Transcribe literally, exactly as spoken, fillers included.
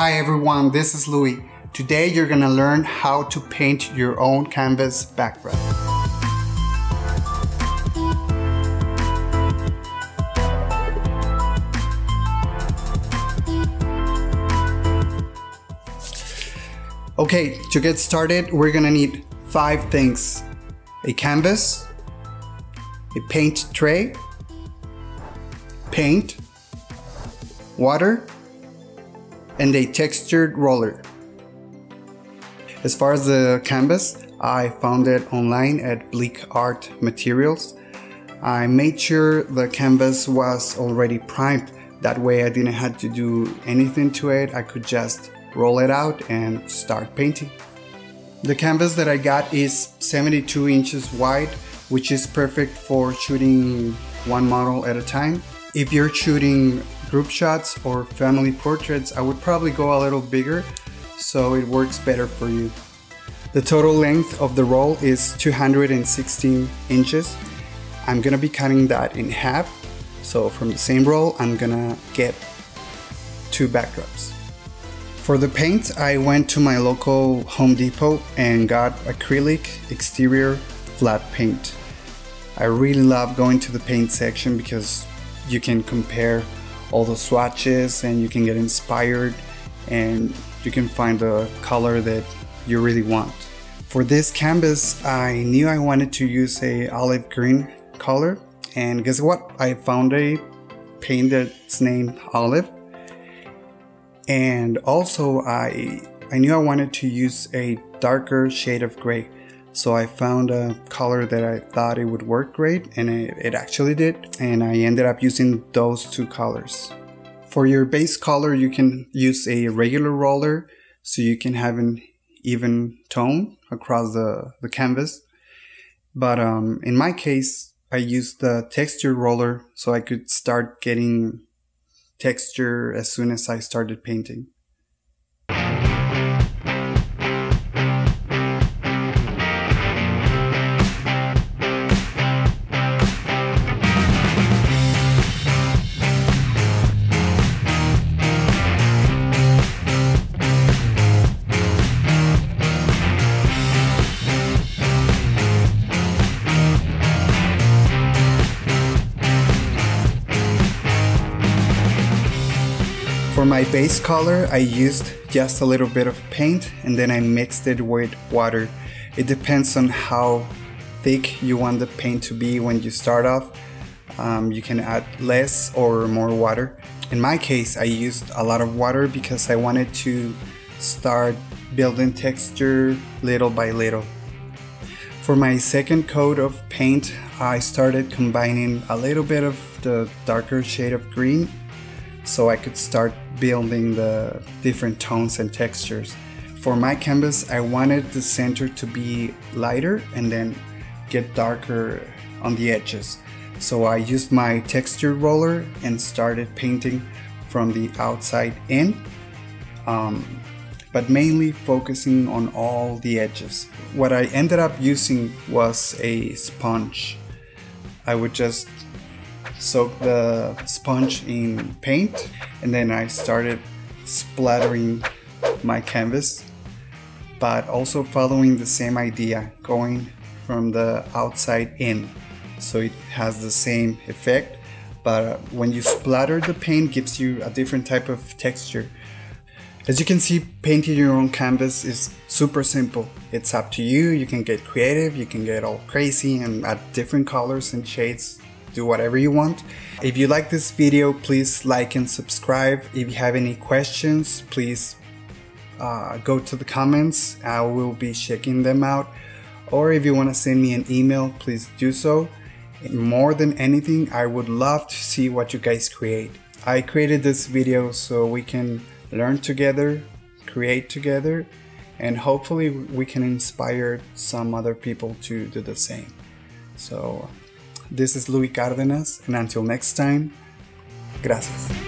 Hi everyone, this is Luis. Today you're gonna learn how to paint your own canvas background. Okay, to get started, we're gonna need five things. A canvas, a paint tray, paint, water, and a textured roller. As far as the canvas, I found it online at Blick Art Materials. I made sure the canvas was already primed. That way I didn't have to do anything to it. I could just roll it out and start painting. The canvas that I got is seventy-two inches wide, which is perfect for shooting one model at a time. If you're shooting group shots or family portraits, I would probably go a little bigger, so it works better for you. The total length of the roll is two hundred sixteen inches. I'm gonna be cutting that in half, so from the same roll I'm gonna get two backdrops. For the paint, I went to my local Home Depot and got acrylic exterior flat paint. I really love going to the paint section because you can compare all the swatches and you can get inspired and you can find the color that you really want. For this canvas, I knew I wanted to use a olive green color, and guess what? I found a paint that's named Olive. And also I, I knew I wanted to use a darker shade of gray. So I found a color that I thought it would work great, and it, it actually did, and I ended up using those two colors. For your base color, you can use a regular roller so you can have an even tone across the, the canvas. But um, in my case, I used the texture roller so I could start getting texture as soon as I started painting. For my base color, I used just a little bit of paint and then I mixed it with water. It depends on how thick you want the paint to be when you start off. Um, you can add less or more water. In my case, I used a lot of water because I wanted to start building texture little by little. For my second coat of paint, I started combining a little bit of the darker shade of green so I could start building the different tones and textures. For my canvas, I wanted the center to be lighter and then get darker on the edges. So I used my texture roller and started painting from the outside in, um, but mainly focusing on all the edges. What I ended up using was a sponge. I would just soak the sponge in paint and then I started splattering my canvas, but also following the same idea, going from the outside in, so it has the same effect. But when you splatter the paint, it gives you a different type of texture. As you can see, painting your own canvas is super simple. It's up to you. You can get creative, you can get all crazy and add different colors and shades. Do whatever you want. If you like this video, please like and subscribe. If you have any questions, please uh, go to the comments. I will be checking them out. Or if you want to send me an email, please do so. And more than anything, I would love to see what you guys create. I created this video so we can learn together, create together, and hopefully we can inspire some other people to do the same. So this is Luis Cárdenas, and until next time, gracias.